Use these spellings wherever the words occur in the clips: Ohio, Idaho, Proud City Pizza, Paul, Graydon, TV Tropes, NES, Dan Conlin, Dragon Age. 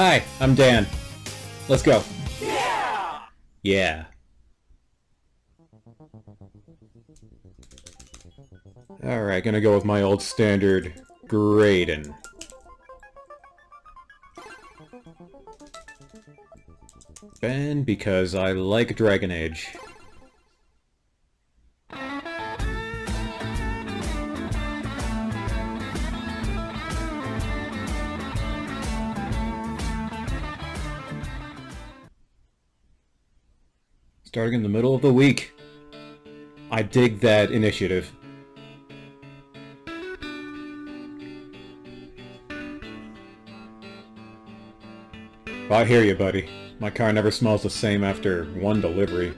Hi, I'm Dan. Let's go. Yeah! Yeah. Alright, gonna go with my old standard Graydon. Ben, because I like Dragon Age. Starting in the middle of the week. I dig that initiative. I hear you, buddy. My car never smells the same after one delivery.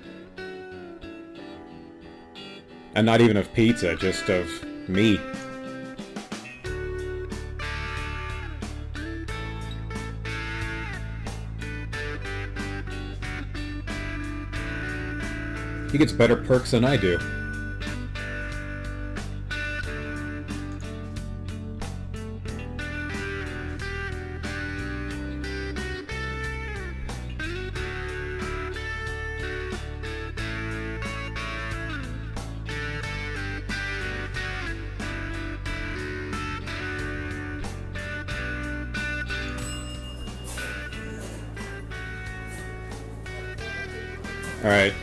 And not even of pizza, just of me. He gets better perks than I do. Alright.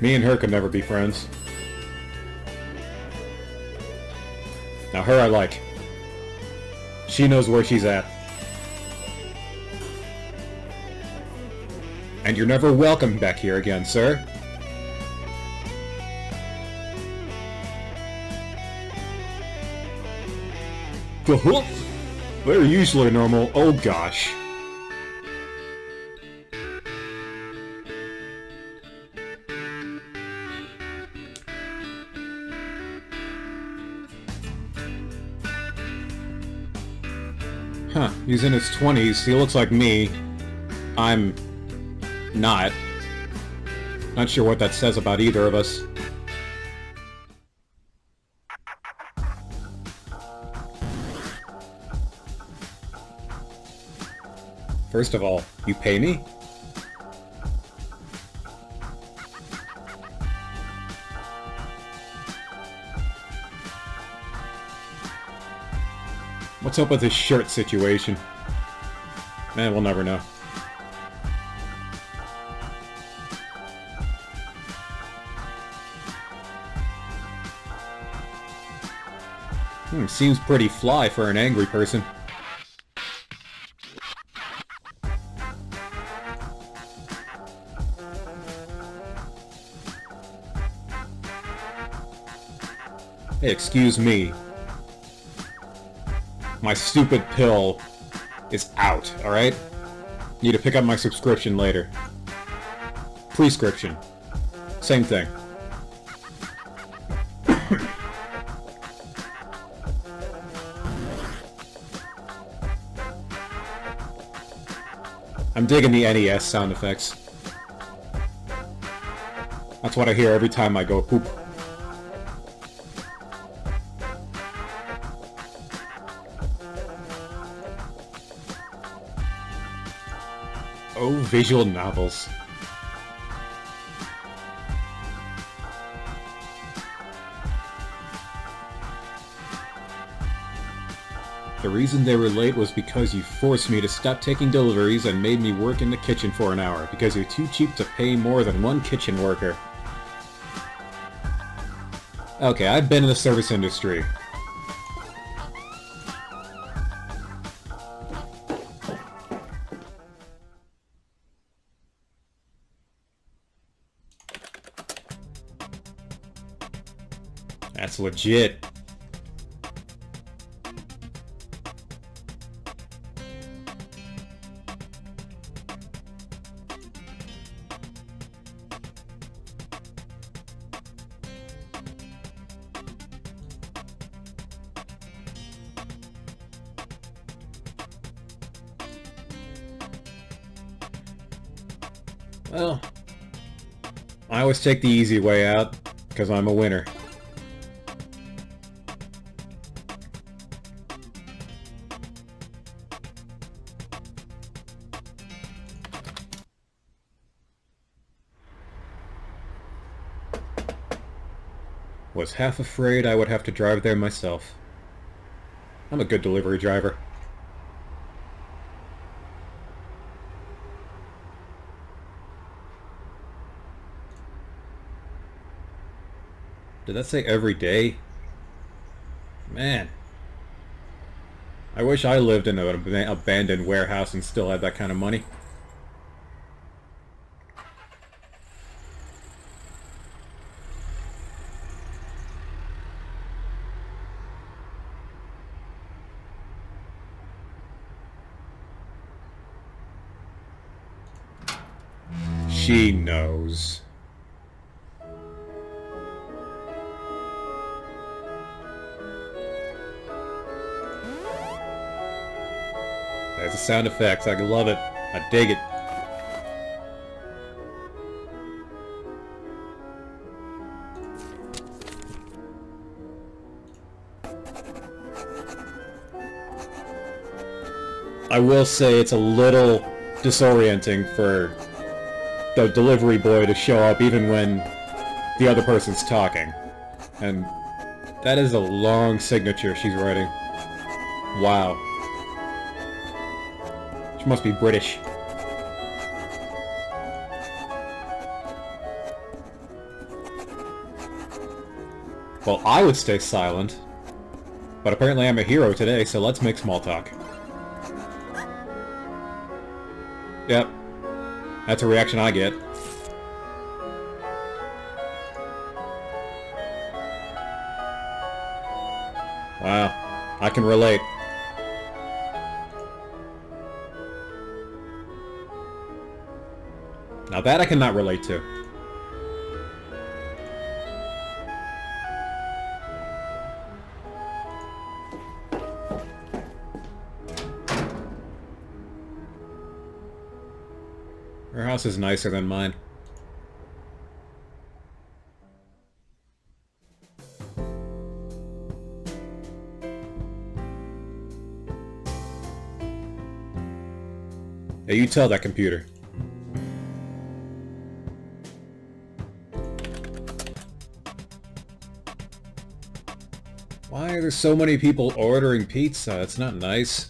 Me and her could never be friends. Now her I like. She knows where she's at. And you're never welcome back here again, sir. They're usually normal. Oh gosh. Huh, he's in his 20s, he looks like me. I'm... not. Not sure what that says about either of us. First of all, you pay me? What's up with this shirt situation? Man, we'll never know. Seems pretty fly for an angry person. Hey, excuse me. My stupid pill is out, alright? Need to pick up my subscription later. Prescription. Same thing. I'm digging the NES sound effects. That's what I hear every time I go poop. Oh, visual novels. The reason they were late was because you forced me to stop taking deliveries and made me work in the kitchen for an hour, because you're too cheap to pay more than one kitchen worker. Okay, I've been in the service industry. That's legit. Well, I always take the easy way out, because I'm a winner. was half afraid I would have to drive there myself. I'm a good delivery driver. Did that say every day? Man. I wish I lived in an abandoned warehouse and still had that kind of money. She knows. There's the sound effects. I love it. I dig it. I will say it's a little disorienting for the delivery boy to show up even when the other person's talking. And that is a long signature she's writing. Wow. She must be British. Well, I would stay silent, but apparently I'm a hero today, so let's make small talk. Yep. That's a reaction I get. Wow. I can relate. Now that I cannot relate to. Her house is nicer than mine. Hey, you tell that computer. Why are there so many people ordering pizza? It's not nice.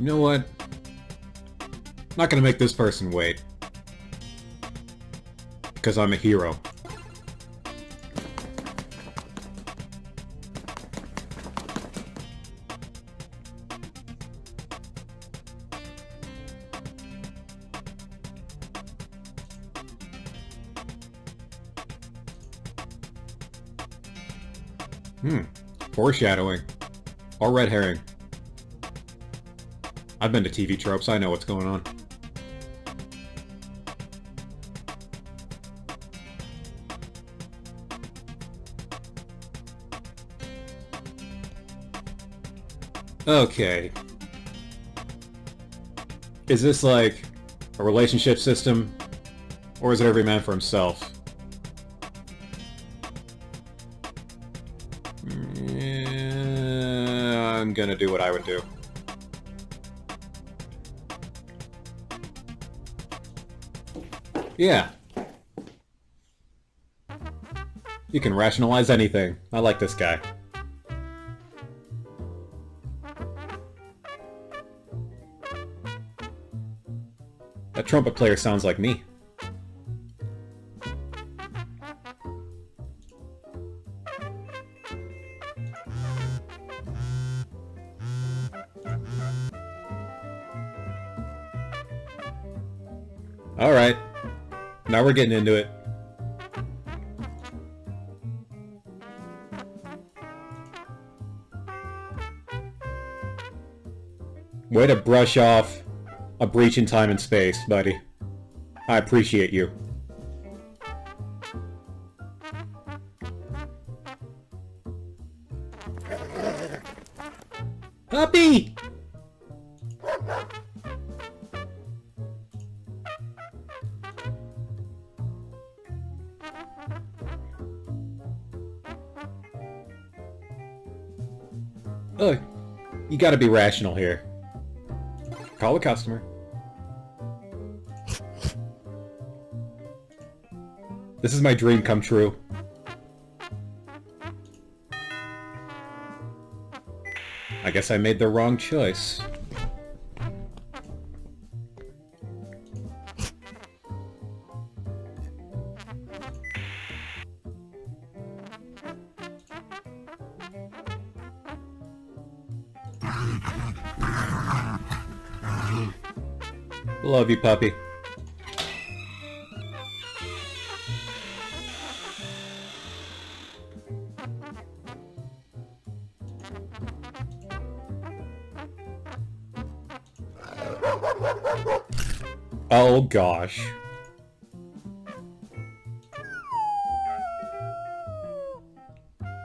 You know what? I'm not gonna make this person wait. Because I'm a hero. Foreshadowing. Or red herring. I've been to TV Tropes, I know what's going on. Okay. Is this like a relationship system? Or is it every man for himself? Yeah, I'm gonna do what I would do. Yeah. You can rationalize anything. I like this guy. That trumpet player sounds like me. All right. Now we're getting into it. Way to brush off a breach in time and space, buddy. I appreciate you. Puppy! You gotta be rational here. Call a customer. This is my dream come true. I guess I made the wrong choice. Love you, puppy. Oh gosh.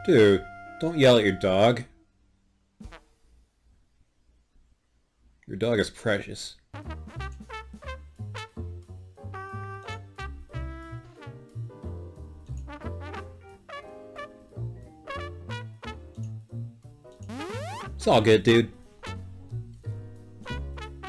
Dude, don't yell at your dog. Your dog is precious. It's all good, dude. I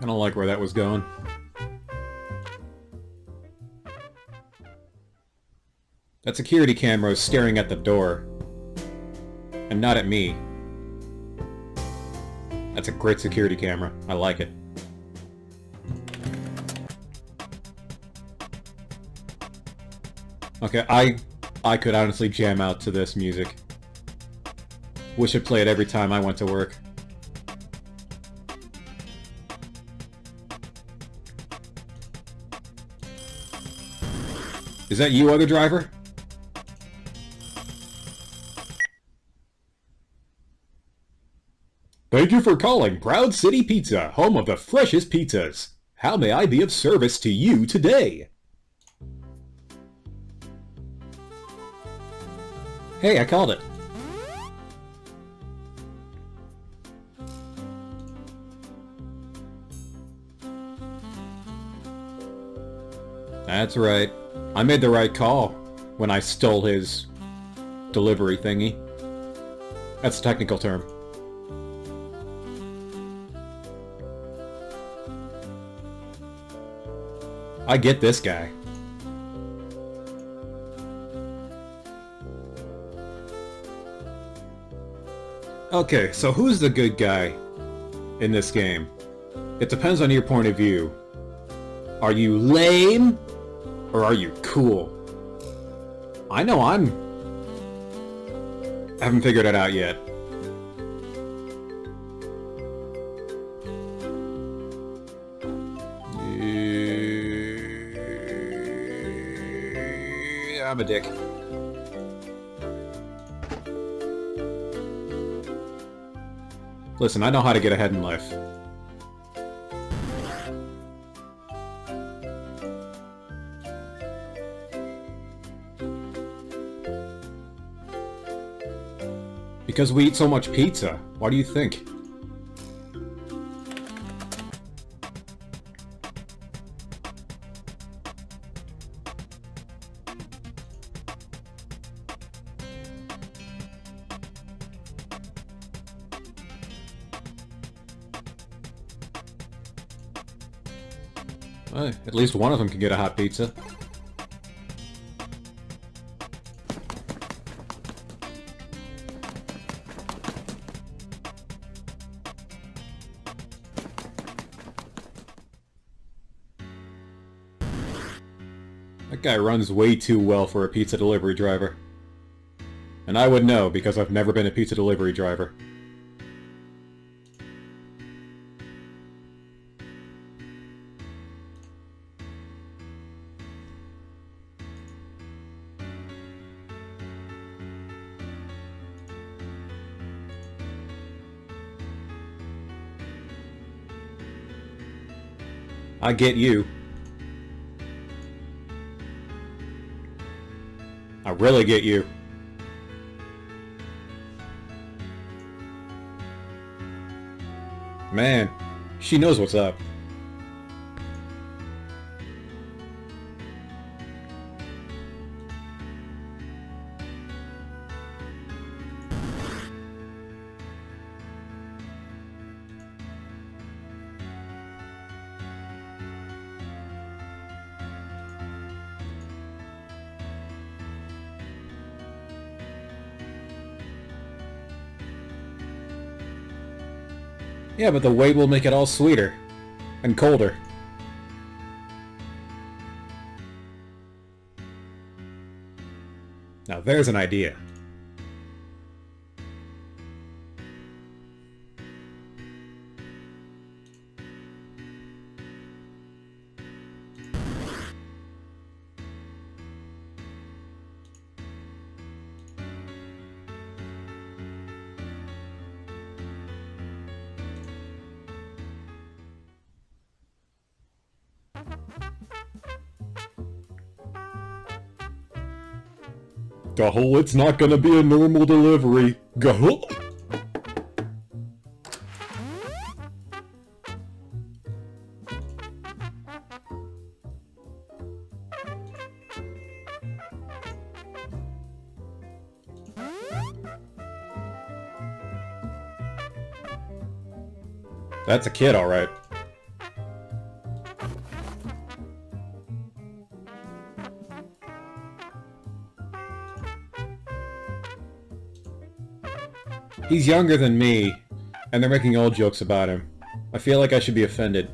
don't like where that was going. That security camera is staring at the door. And not at me. That's a great security camera. I like it. Okay, I could honestly jam out to this music. Wish I'd play it every time I went to work. Is that you, other driver? Thank you for calling Proud City Pizza, home of the freshest pizzas. How may I be of service to you today? Hey, I called it. That's right. I made the right call when I stole his delivery thingy. That's a technical term. I get this guy. Okay, so who's the good guy in this game? It depends on your point of view. Are you lame? Or are you cool? I know I haven't figured it out yet. Yeah, I'm a dick. Listen, I know how to get ahead in life. Because we eat so much pizza. Why do you think? Well, at least one of them can get a hot pizza. Guy runs way too well for a pizza delivery driver. And I would know because I've never been a pizza delivery driver. I get you. I really get you. Man, she knows what's up. Yeah, but the wait will make it all sweeter and colder. Now there's an idea. Gahol, it's not gonna be a normal delivery. Gahol! That's a kid, alright. He's younger than me, and they're making old jokes about him. I feel like I should be offended.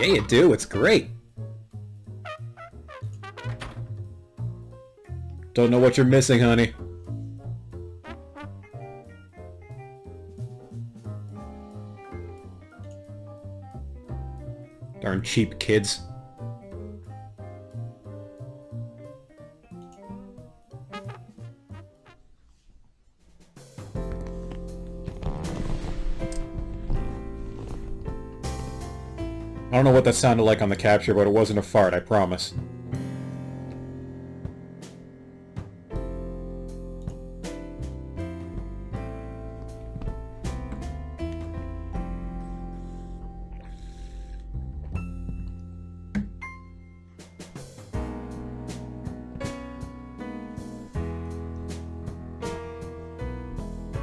Yeah, you do. It's great. Don't know what you're missing, honey. Darn cheap kids. I don't know what that sounded like on the capture, but it wasn't a fart, I promise.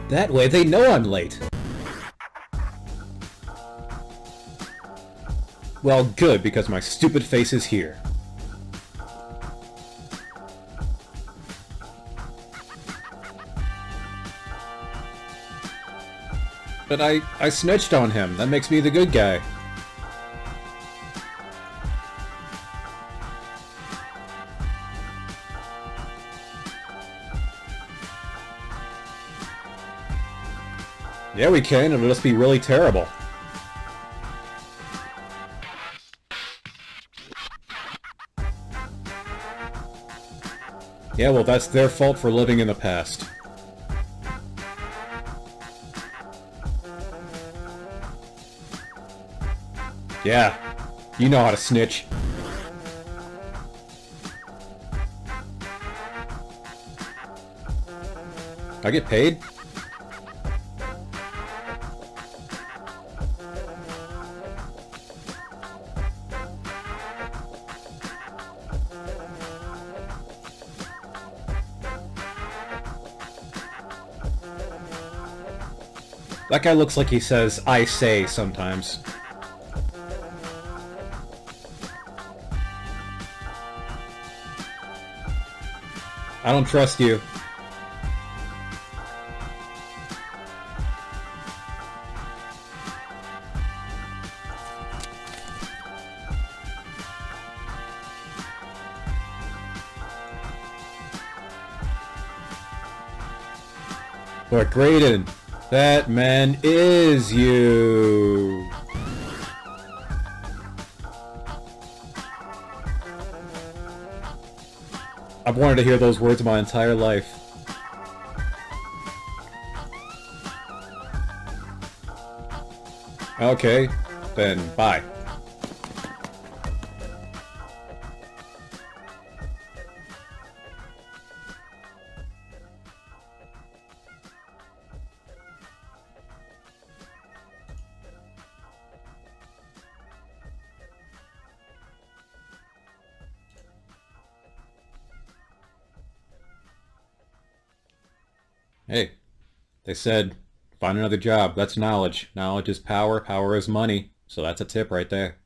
That way they know I'm late. Well, good, because my stupid face is here. But I snitched on him. That makes me the good guy. Yeah, we can. It'll just be really terrible. Yeah, well, that's their fault for living in the past. Yeah, you know how to snitch. I get paid? That guy looks like he says, "I say," sometimes. I don't trust you. But Graydon, that man is you! I've wanted to hear those words my entire life. Okay, then bye. Hey, they said, find another job. That's knowledge. Knowledge is power. Power is money. So that's a tip right there.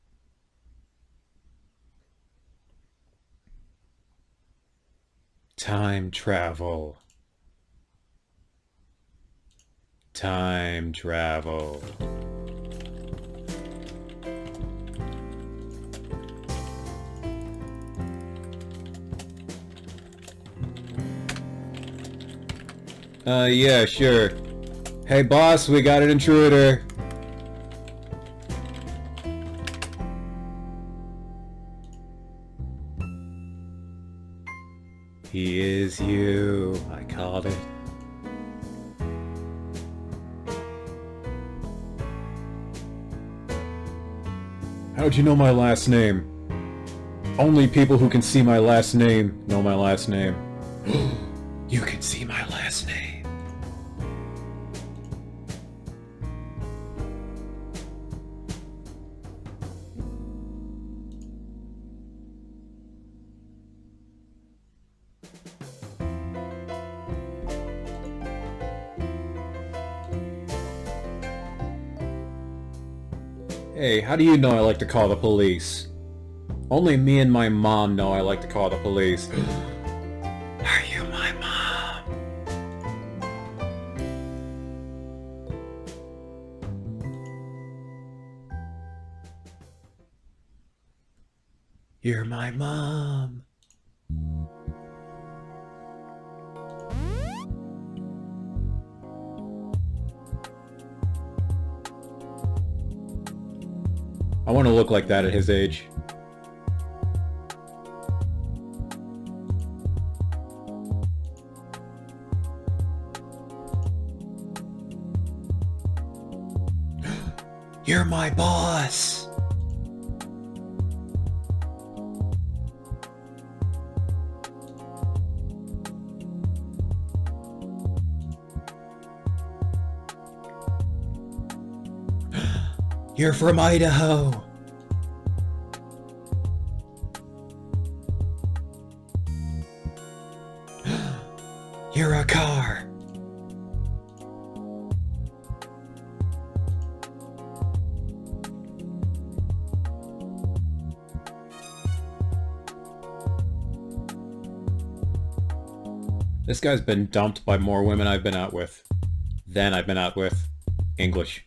Time travel. Time travel. Yeah, sure. Hey, boss, we got an intruder. He is you. I called it. How'd you know my last name? Only people who can see my last name know my last name. You can see my last name. Hey, how do you know I like to call the police? Only me and my mom know I like to call the police. You're my mom. I want to look like that at his age. You're my boss. You're from Idaho. You're a car. This guy's been dumped by more women I've been out with than I've been out with English.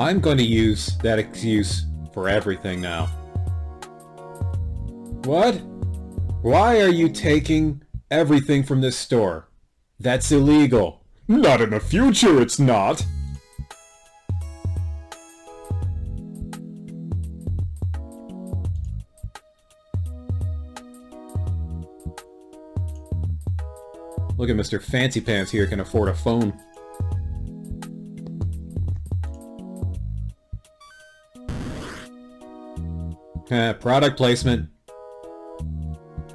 I'm going to use that excuse for everything now. What? Why are you taking everything from this store? That's illegal. Not in the future, it's not. Look at Mr. Fancy Pants here, can afford a phone. Product placement.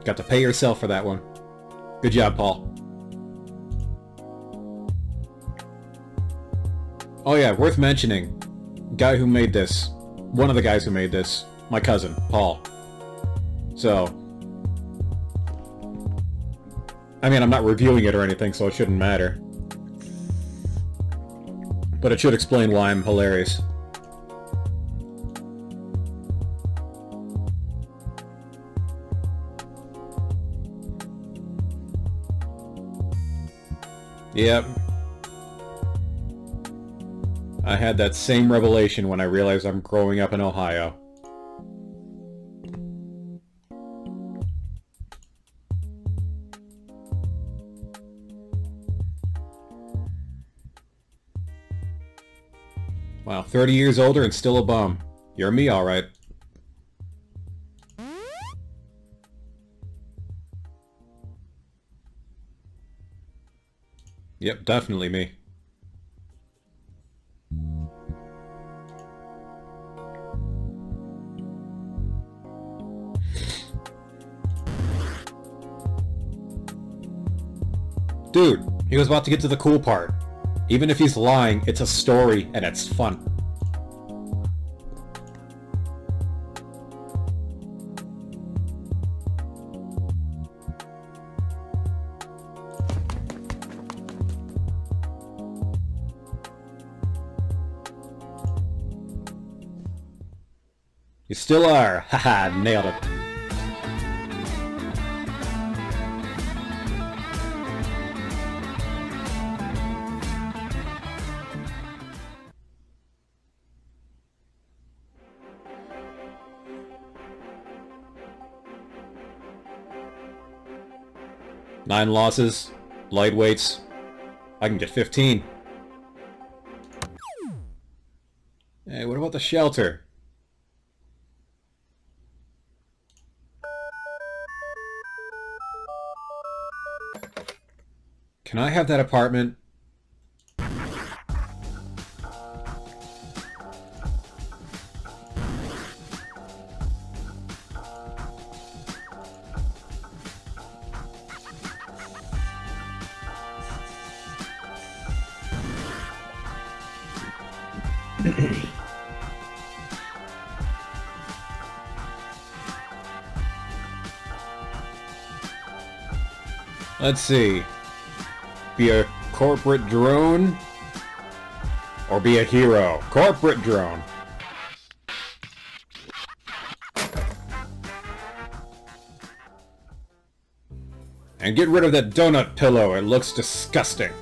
Got to pay yourself for that one. Good job, Paul. Oh yeah, worth mentioning. Guy who made this. One of the guys who made this. My cousin, Paul. So... I mean, I'm not reviewing it or anything, so it shouldn't matter. But it should explain why I'm hilarious. Yep. I had that same revelation when I realized I'm growing up in Ohio. Wow, 30 years older and still a bum. You're me, alright. Yep, definitely me. Dude, he was about to get to the cool part. Even if he's lying, it's a story and it's fun. You still are! Haha, nailed it. Nine losses, lightweights. I can get 15. Hey, what about the shelter? Can I have that apartment? Let's see. Be a corporate drone or be a hero. Corporate drone. And get rid of that donut pillow. It looks disgusting.